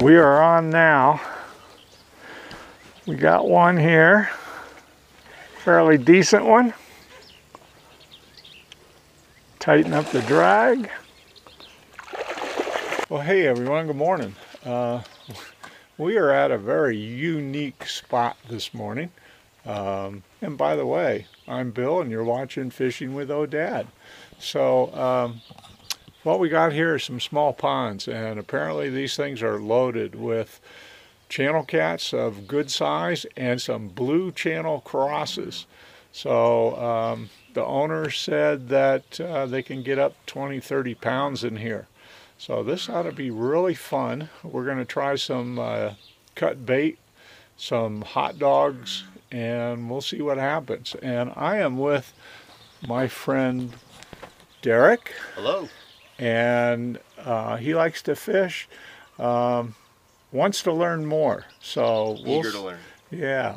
We are on now. We got one here, fairly decent one. Tighten up the drag. Well, hey everyone, good morning. We are at a very unique spot this morning. And by the way, I'm Bill and you're watching Fishing with Oh Dad. So what we got here is some small ponds, and apparently these things are loaded with channel cats of good size and some blue channel crosses. So the owner said that they can get up 20-30 pounds in here. So this ought to be really fun. We're going to try some cut bait, some hot dogs, and we'll see what happens. And I am with my friend Derek. Hello. And he likes to fish, wants to learn more. So eager to learn. Yeah.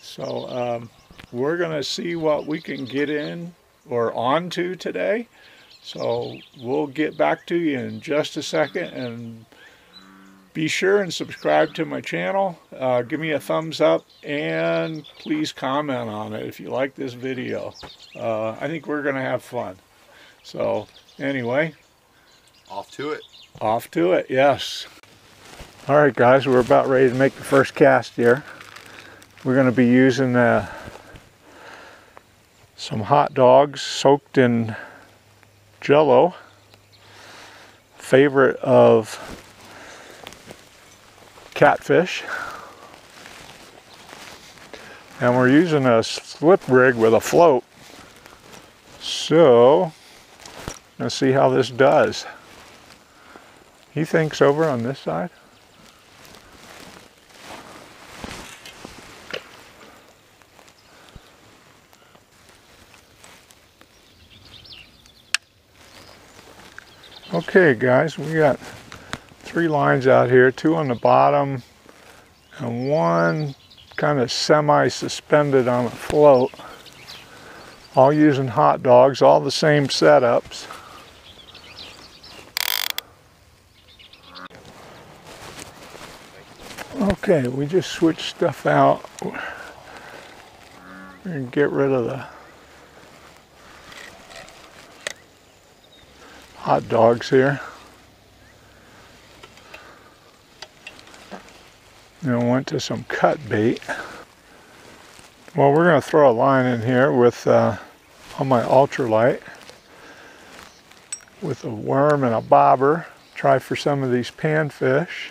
So we're going to see what we can get in or onto today. So we'll get back to you in just a second, and be sure and subscribe to my channel. Give me a thumbs up and please comment on it if you like this video. I think we're going to have fun. So anyway, off to it. Off to it, yes. All right guys, we're about ready to make the first cast here. We're going to be using some hot dogs soaked in Jell-O, favorite of catfish, and we're using a slip rig with a float. So let's see how this does. He thinks over on this side. Okay guys, we got three lines out here, two on the bottom and one kind of semi-suspended on a float, all using hot dogs, all the same setups. Okay, we just switched stuff out and get rid of the hot dogs here. Then went to some cut bait. Well, we're going to throw a line in here with on my ultralight with a worm and a bobber. Try for some of these panfish.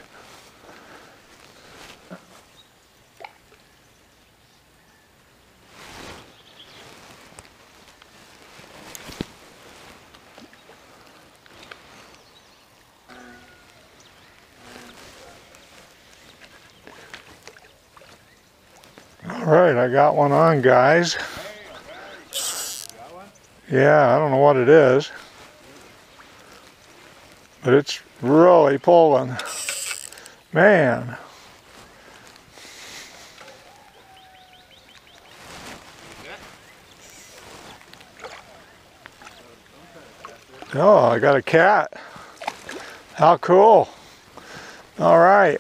Alright, I got one on, guys. Yeah, I don't know what it is, but it's really pulling. Man. Oh, I got a cat. How cool. Alright.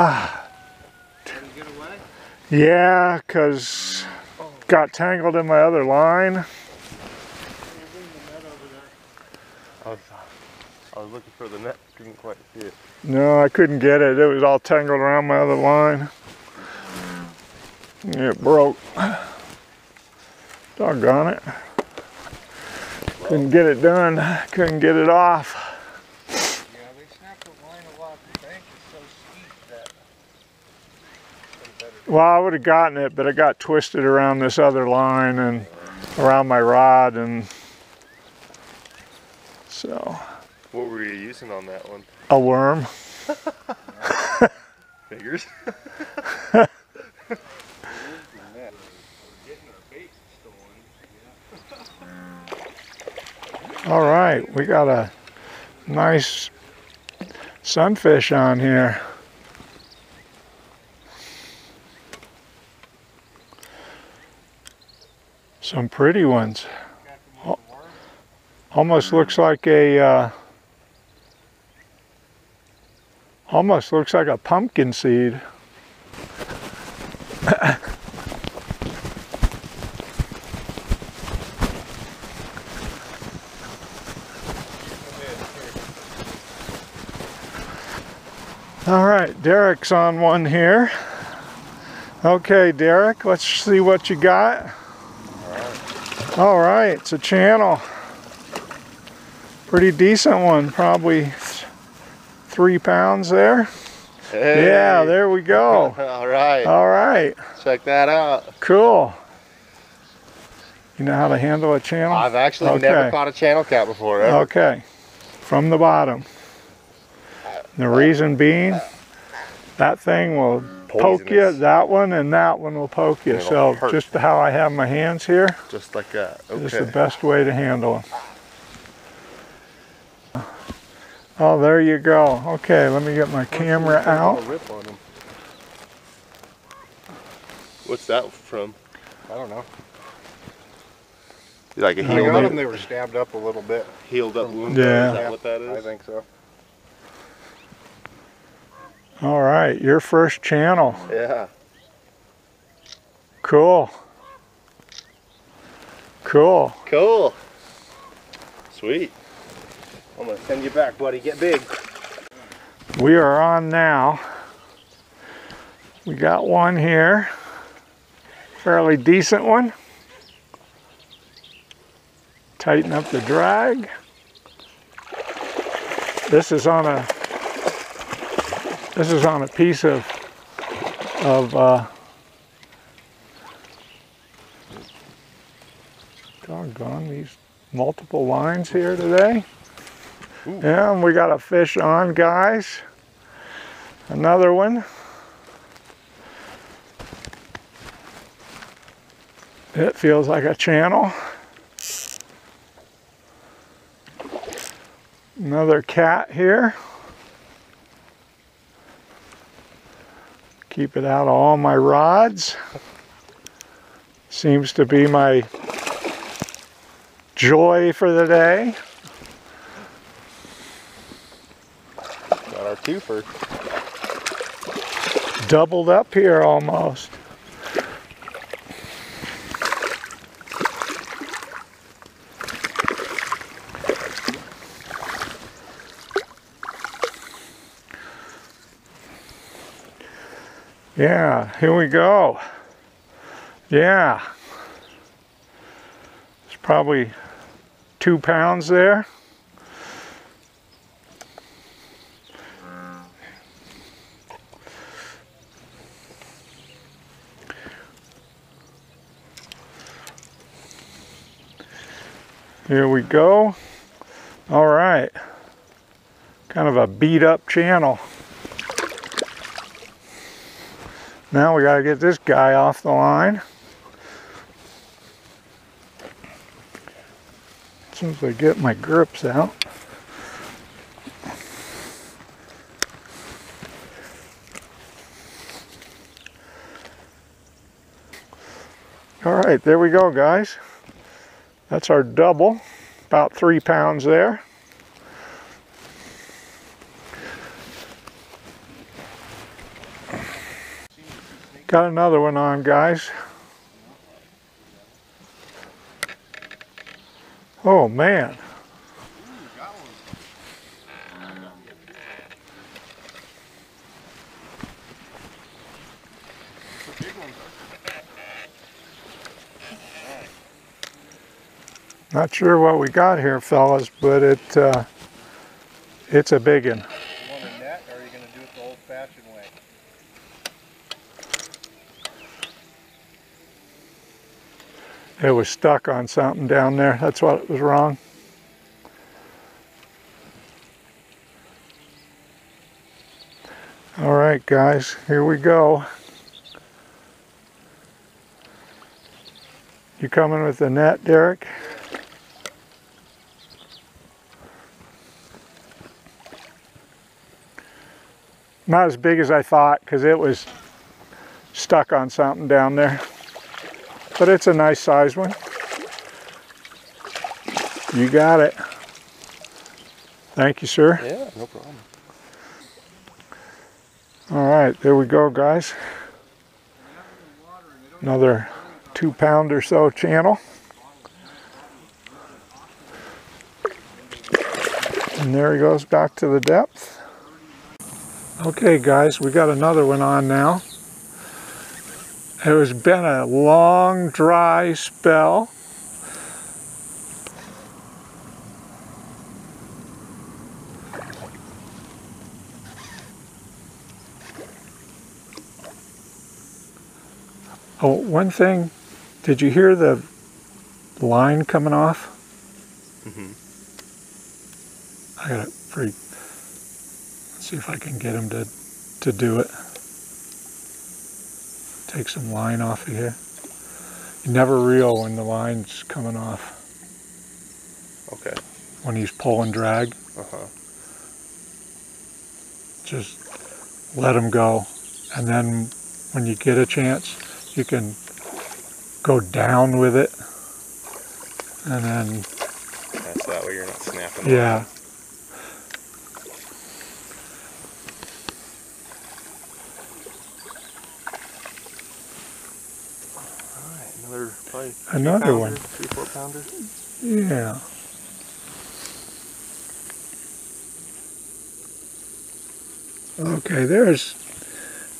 Ah. Did you get away? Yeah, because got tangled in my other line. I was looking for the net, couldn't quite see it. No, I couldn't get it. It was all tangled around my other line. It broke. Doggone it. Couldn't get it done. Couldn't get it off. Well, I would have gotten it, but it got twisted around this other line and around my rod, and so. What were you using on that one? A worm. Figures. All right, we got a nice sunfish on here. Some pretty ones. Almost looks like a pumpkin seed. All right, Derek's on one here. Okay, Derek, let's see what you got. All right, it's a channel. Pretty decent one, probably 3 pounds there. Hey. Yeah, there we go. All right. Check that out. Cool. You know how to handle a channel? I've actually never caught a channel cat before. Ever. Okay, from the bottom. The reason being, that thing will poke you, that one will poke you. So just how I have my hands here, just like that. Okay. Is the best way to handle them. Oh, there you go. Okay, let me get my camera out. What's that from? I don't know. Like a heel. I got them. They were stabbed up a little bit. Healed up wound. Yeah. Is that what that is? I think so. All right, your first channel. Yeah. Cool. Cool. Cool. Sweet. I'm gonna send you back, buddy. Get big. We are on now. We got one here. Fairly decent one. Tighten up the drag. This is on a piece of doggone these multiple lines here today. Ooh. And we got a fish on, guys. Another one. It feels like a channel. Another cat here. Keep it out of all my rods. Seems to be my joy for the day. Got our twofer. Doubled up here almost. Yeah, here we go. Yeah. It's probably 2 pounds there. Here we go. All right. Kind of a beat up channel. Now we gotta get this guy off the line. As soon as I get my grips out. All right, there we go, guys. That's our double, about 3 pounds there. Got another one on, guys. Oh man. Not sure what we got here, fellas, but it's a big one. It was stuck on something down there. That's what was wrong. All right, guys, here we go. You coming with the net, Derek? Not as big as I thought, because it was stuck on something down there. But it's a nice size one. You got it. Thank you, sir. Yeah, no problem. All right, there we go, guys. Another 2 pound or so channel. And there he goes back to the depth. Okay, guys, we got another one on now. It has been a long, dry spell. Oh, one thing, did you hear the line coming off? Mm-hmm. I gotta freak. Let's see if I can get him to do it. Take some line off of here. You never reel when the line's coming off. Okay. When he's pulling drag. Uh-huh. Just let him go. And then when you get a chance, you can go down with it, and then that's that way you're not snapping. Yeah. All right, another probably another 3-4 pounder. Yeah. Okay, there's.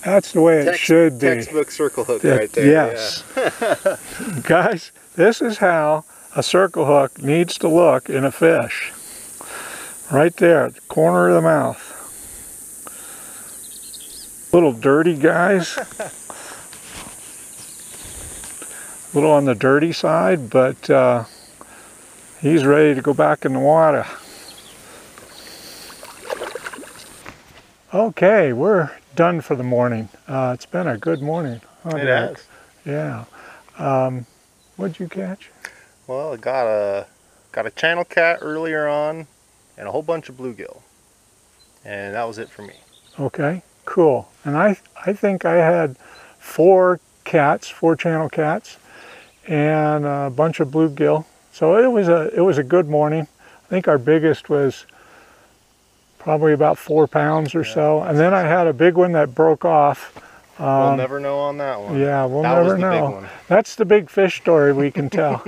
That's the way it should be. Textbook circle hook right there. Yes. Yeah. Guys, this is how a circle hook needs to look in a fish. Right there at the corner of the mouth. Little dirty, guys. A little on the dirty side, but he's ready to go back in the water. Okay, we're done for the morning. It's been a good morning. Huh, it Derek? Has. Yeah. What'd you catch? Well, I got a channel cat earlier on and a whole bunch of bluegill. And that was it for me. Okay, cool. And I think I had 4 channel cats and a bunch of bluegill. So it was a good morning. I think our biggest was probably about 4 pounds or so. And then I had a big one that broke off. We'll never know on that one. Yeah, we'll never know. That's the big fish story we can tell.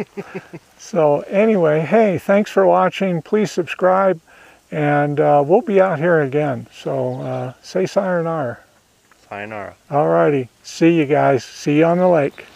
So anyway, hey, thanks for watching. Please subscribe, and we'll be out here again. So say sayonara. Sayonara. All righty. See you guys. See you on the lake.